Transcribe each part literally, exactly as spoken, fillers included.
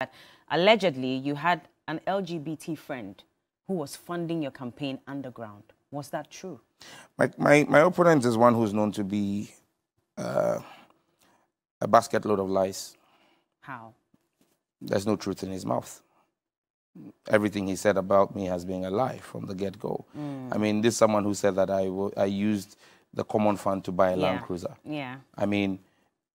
that allegedly you had an L G B T friend who was funding your campaign underground. Was that true? My, my, my opponent is one who's known to be uh, a basket load of lies. How? There's no truth in his mouth. Everything he said about me has been a lie from the get-go. Mm. I mean, this is someone who said that I, w I used the common fund to buy a yeah. Land Cruiser. Yeah. I mean,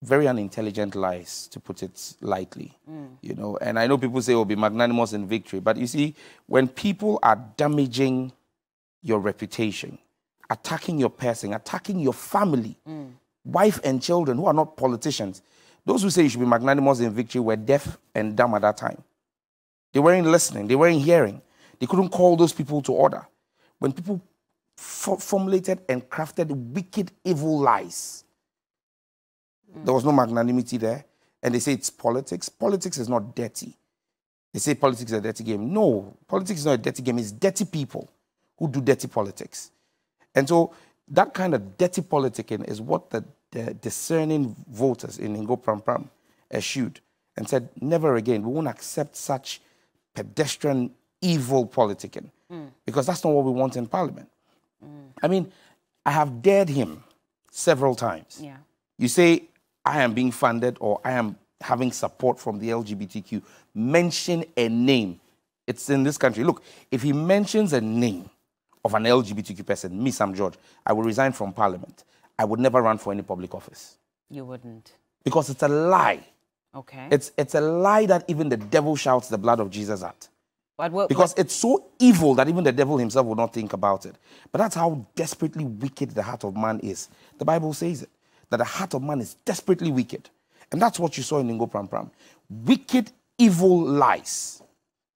very unintelligent lies, to put it lightly. Mm. You know, and I know people say, oh, be magnanimous in victory. But you see, when people are damaging your reputation, attacking your person, attacking your family, mm. wife and children who are not politicians, those who say you should be magnanimous in victory were deaf and dumb at that time. They weren't listening. They weren't hearing. They couldn't call those people to order. When people formulated and crafted wicked, evil lies, mm. there was no magnanimity there. And they say it's politics. Politics is not dirty. They say politics is a dirty game. No, politics is not a dirty game. It's dirty people who do dirty politics. And so that kind of dirty politicking is what the, the discerning voters in Ningo-Prampram eschewed and said, never again, we won't accept such pedestrian evil politicking mm. because that's not what we want in parliament. Mm. I mean, I have dared him several times. Yeah. You say, I am being funded or I am having support from the L G B T Q. Mention a name. It's in this country. Look, if he mentions a name of an L G B T Q person, me, Sam George, I will resign from parliament. I would never run for any public office. You wouldn't? Because it's a lie. Okay. It's, it's a lie that even the devil shouts the blood of Jesus at. But what, because what? It's so evil that even the devil himself will not think about it. But that's how desperately wicked the heart of man is. The Bible says it, that the heart of man is desperately wicked. And that's what you saw in Ningo-Prampram. Wicked, evil lies.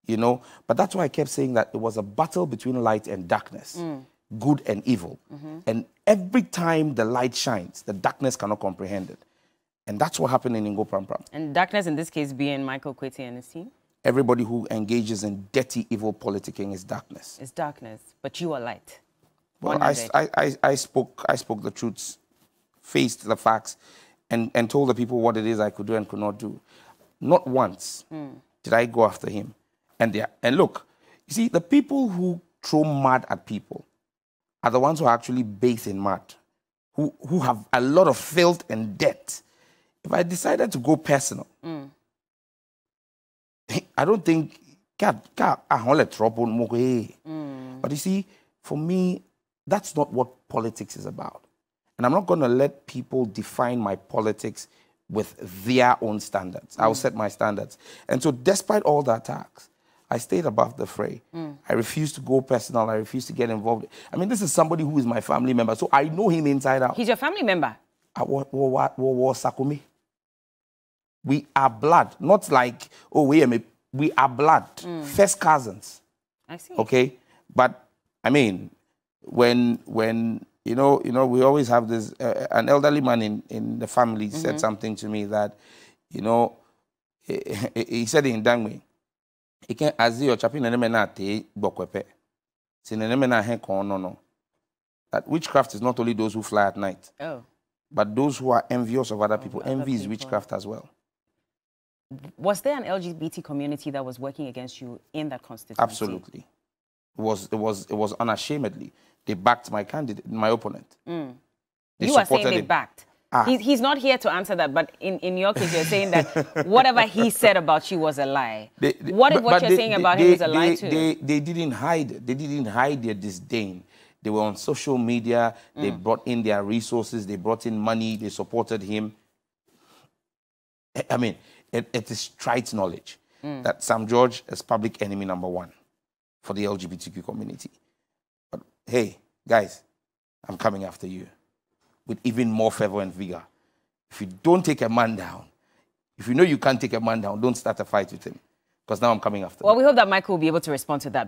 You know, but that's why I kept saying that it was a battle between light and darkness, mm. good and evil. Mm-hmm. And every time the light shines, the darkness cannot comprehend it. And that's what happened in Ningo-Prampram. And darkness in this case being Michael Queti and his team? Everybody who engages in dirty, evil politicking is darkness. It's darkness, but you are light. Well, I, I, I, I, spoke, I spoke the truth, faced the facts, and, and told the people what it is I could do and could not do. Not once mm. did I go after him. And, they are, and look, you see, the people who throw mud at people are the ones who are actually bathed in mud, who, who have a lot of filth and debt. If I decided to go personal, mm. I don't think... Mm. But you see, for me, that's not what politics is about. And I'm not going to let people define my politics with their own standards. Mm. I'll set my standards. And so despite all the attacks, I stayed above the fray. Mm. I refused to go personal. I refused to get involved. I mean, this is somebody who is my family member, so I know him inside out. He's your family member? Sakumi. We are blood. Not like, oh, we are, we are blood. Mm. First cousins. I see. Okay? But, I mean, when, when you know, you know, we always have this, uh, an elderly man in, in the family mm-hmm. said something to me that, you know, he, he said it in Dangwe. He can't ask you, that witchcraft is not only those who fly at night, oh. but those who are envious of other people. Oh, Envy other is people. Witchcraft as well. Was there an L G B T community that was working against you in that constituency? Absolutely. It was, it was, it was unashamedly. They backed my candidate, my opponent. Mm. They you are saying they him. backed. Ah. He's, he's not here to answer that, but in, in your case, you're saying that whatever he said about you was a lie. They, they, what but, what but you're they, saying they, about they, him is a they, lie too. They, they didn't hide. They didn't hide their disdain. They were on social media. Mm. They brought in their resources. They brought in money. They supported him. I mean, it, it is trite knowledge mm. that Sam George is public enemy number one for the L G B T Q community. Hey, guys, I'm coming after you with even more fervor and vigor. If you don't take a man down, if you know you can't take a man down, don't start a fight with him, because now I'm coming after him. Well, we hope that Michael will be able to respond to that.